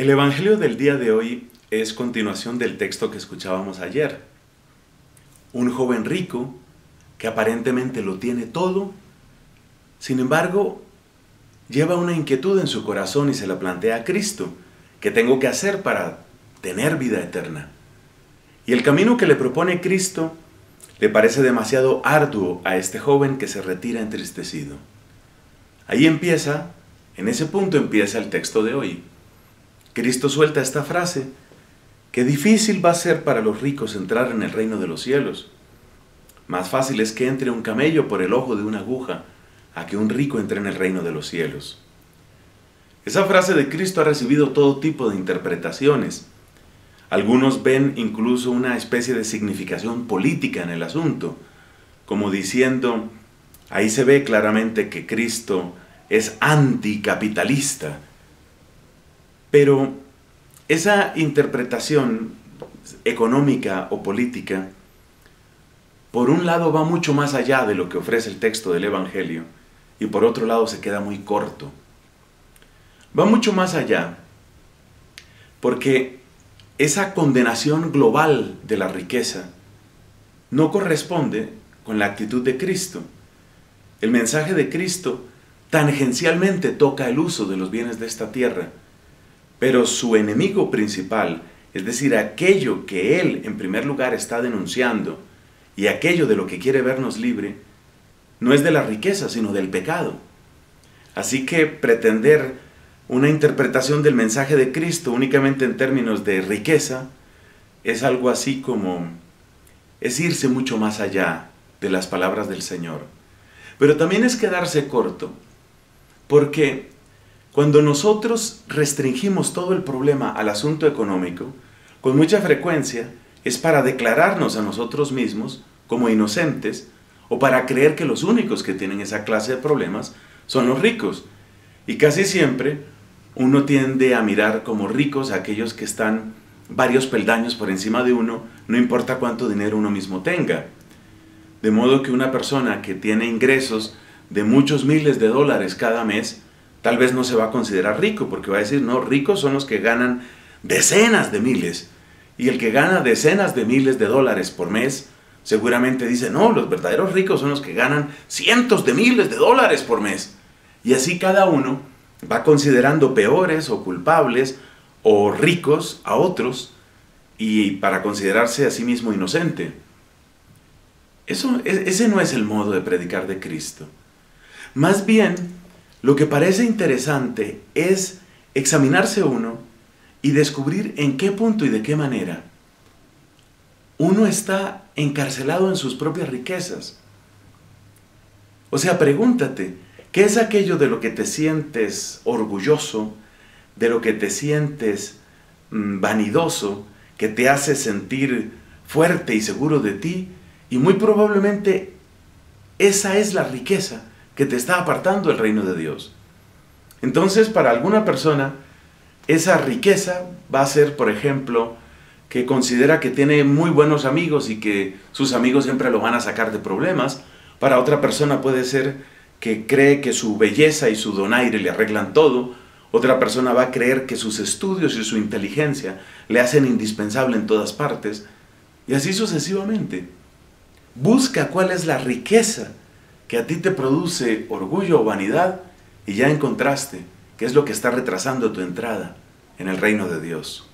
El Evangelio del día de hoy es continuación del texto que escuchábamos ayer. Un joven rico que aparentemente lo tiene todo, sin embargo, lleva una inquietud en su corazón y se la plantea a Cristo. ¿Qué tengo que hacer para tener vida eterna? Y el camino que le propone Cristo le parece demasiado arduo a este joven que se retira entristecido. Ahí empieza, en ese punto empieza el texto de hoy. Cristo suelta esta frase, que difícil va a ser para los ricos entrar en el reino de los cielos. Más fácil es que entre un camello por el ojo de una aguja, a que un rico entre en el reino de los cielos. Esa frase de Cristo ha recibido todo tipo de interpretaciones. Algunos ven incluso una especie de significación política en el asunto, como diciendo, ahí se ve claramente que Cristo es anticapitalista. Pero esa interpretación económica o política, por un lado va mucho más allá de lo que ofrece el texto del Evangelio, y por otro lado se queda muy corto. Va mucho más allá, porque esa condenación global de la riqueza no corresponde con la actitud de Cristo. El mensaje de Cristo tangencialmente toca el uso de los bienes de esta tierra, pero su enemigo principal, es decir, aquello que él en primer lugar está denunciando y aquello de lo que quiere vernos libre, no es de la riqueza, sino del pecado. Así que pretender una interpretación del mensaje de Cristo únicamente en términos de riqueza es algo así como, es irse mucho más allá de las palabras del Señor. Pero también es quedarse corto, porque cuando nosotros restringimos todo el problema al asunto económico, con mucha frecuencia es para declararnos a nosotros mismos como inocentes o para creer que los únicos que tienen esa clase de problemas son los ricos. Y casi siempre uno tiende a mirar como ricos a aquellos que están varios peldaños por encima de uno, no importa cuánto dinero uno mismo tenga. De modo que una persona que tiene ingresos de muchos miles de dólares cada mes, tal vez no se va a considerar rico, porque va a decir, no, ricos son los que ganan decenas de miles. Y el que gana decenas de miles de dólares por mes, seguramente dice, no, los verdaderos ricos son los que ganan cientos de miles de dólares por mes. Y así cada uno va considerando peores o culpables o ricos a otros, y para considerarse a sí mismo inocente. Ese no es el modo de predicar de Cristo. Más bien, lo que parece interesante es examinarse uno y descubrir en qué punto y de qué manera uno está encarcelado en sus propias riquezas. O sea, pregúntate, ¿qué es aquello de lo que te sientes orgulloso, de lo que te sientes vanidoso, que te hace sentir fuerte y seguro de ti? Y muy probablemente esa es la riqueza que te está apartando del reino de Dios. Entonces, para alguna persona, esa riqueza va a ser, por ejemplo, que considera que tiene muy buenos amigos y que sus amigos siempre lo van a sacar de problemas. Para otra persona puede ser que cree que su belleza y su donaire le arreglan todo. Otra persona va a creer que sus estudios y su inteligencia le hacen indispensable en todas partes. Y así sucesivamente. Busca cuál es la riqueza que a ti te produce orgullo o vanidad, y ya encontraste qué es lo que está retrasando tu entrada en el reino de Dios.